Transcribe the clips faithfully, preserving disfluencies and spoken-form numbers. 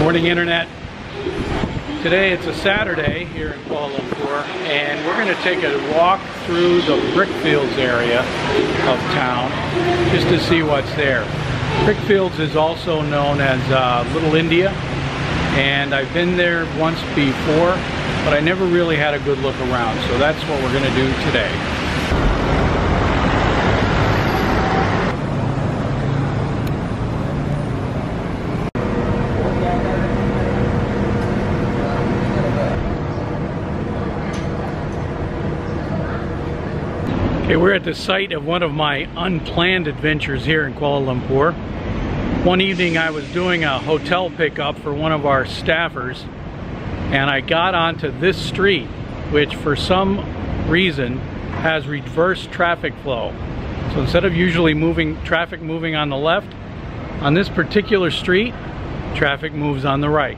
Morning Internet. Today it's a Saturday here in Kuala Lumpur, and we're going to take a walk through the Brickfields area of town just to see what's there. Brickfields is also known as uh, Little India, and I've been there once before, but I never really had a good look around, so that's what we're going to do today. Okay, we're at the site of one of my unplanned adventures here in Kuala Lumpur. One evening I was doing a hotel pickup for one of our staffers, and I got onto this street, which for some reason has reverse traffic flow. So instead of usually moving traffic moving on the left, on this particular street, traffic moves on the right.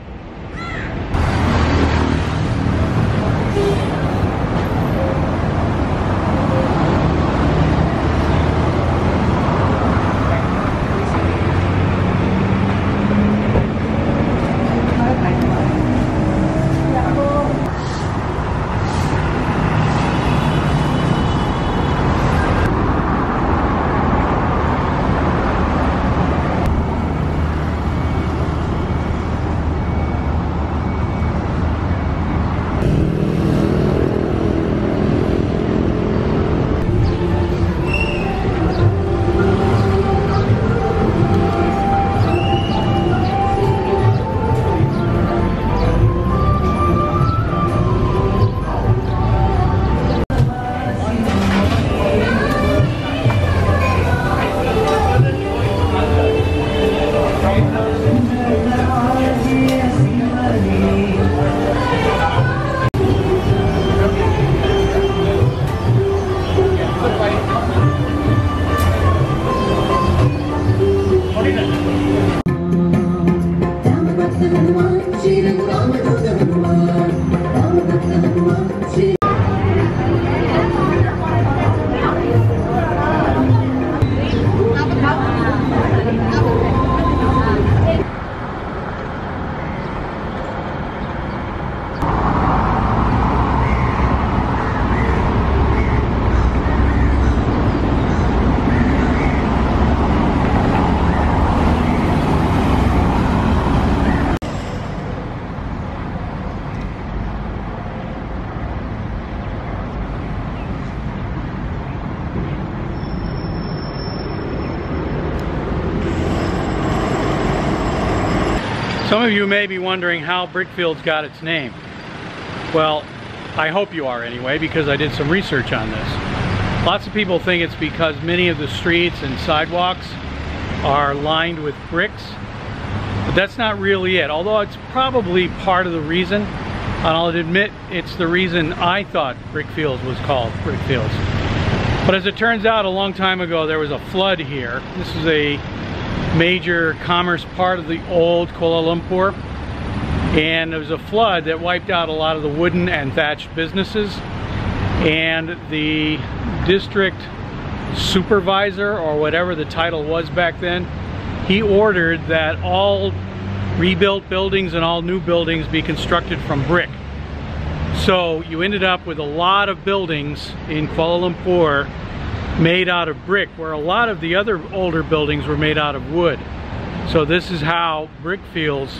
Some of you may be wondering how Brickfields got its name. Well, I hope you are anyway, because I did some research on this. Lots of people think it's because many of the streets and sidewalks are lined with bricks, but that's not really it, although it's probably part of the reason, and I'll admit it's the reason I thought Brickfields was called Brickfields. But as it turns out, a long time ago there was a flood here. This is a major commerce part of the old Kuala Lumpur, and there was a flood that wiped out a lot of the wooden and thatched businesses, and the district supervisor, or whatever the title was back then, he ordered that all rebuilt buildings and all new buildings be constructed from brick. So you ended up with a lot of buildings in Kuala Lumpur made out of brick, where a lot of the other older buildings were made out of wood. So this is how Brickfields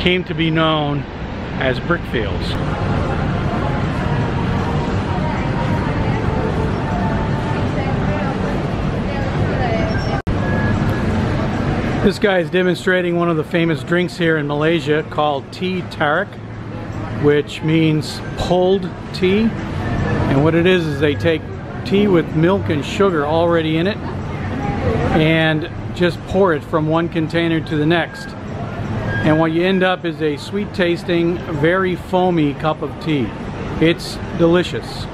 came to be known as Brickfields. This guy is demonstrating one of the famous drinks here in Malaysia called Teh Tarik, which means pulled tea. And what it is is they take tea with milk and sugar already in it and just pour it from one container to the next, and what you end up is a sweet tasting, very foamy cup of tea. It's delicious.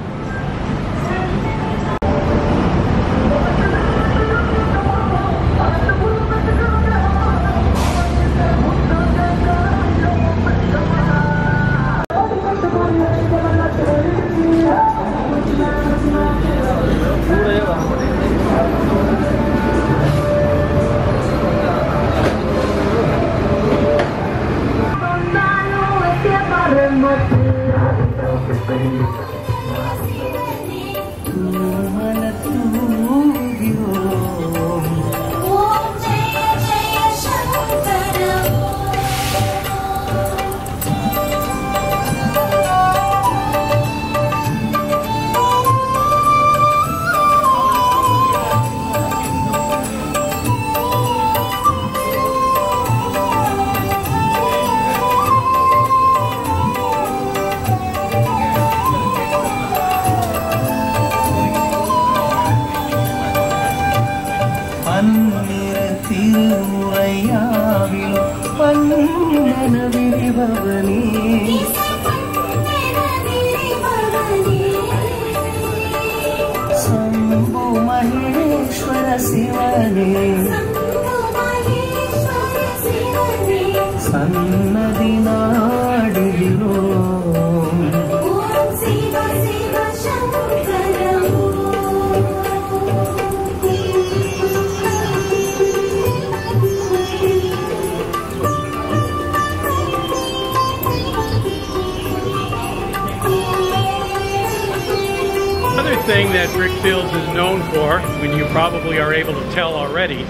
Thing that Brickfields is known for, when you probably are able to tell already,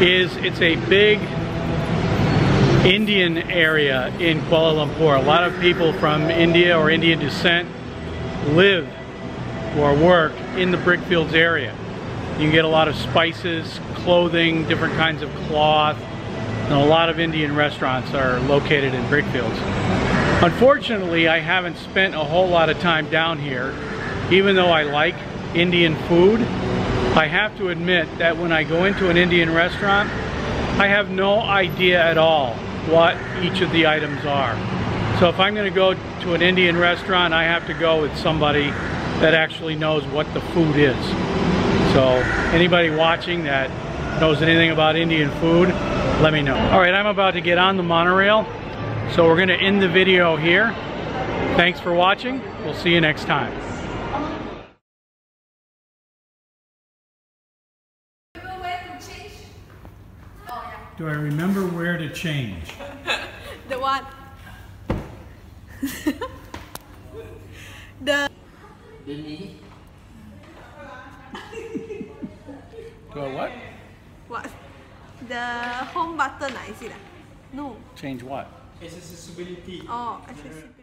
is it's a big Indian area in Kuala Lumpur. A lot of people from India or Indian descent live or work in the Brickfields area. You can get a lot of spices, clothing, different kinds of cloth, and a lot of Indian restaurants are located in Brickfields. Unfortunately, I haven't spent a whole lot of time down here. Even though I like Indian food, I have to admit that when I go into an Indian restaurant, I have no idea at all what each of the items are. So if I'm gonna go to an Indian restaurant, I have to go with somebody that actually knows what the food is. So anybody watching that knows anything about Indian food, let me know. All right, I'm about to get on the monorail, so we're gonna end the video here. Thanks for watching. We'll see you next time. Do I remember where to change? The one. The. The knee. Do I what? What? The home button, I see that. No. Change what? Accessibility. Oh, accessibility.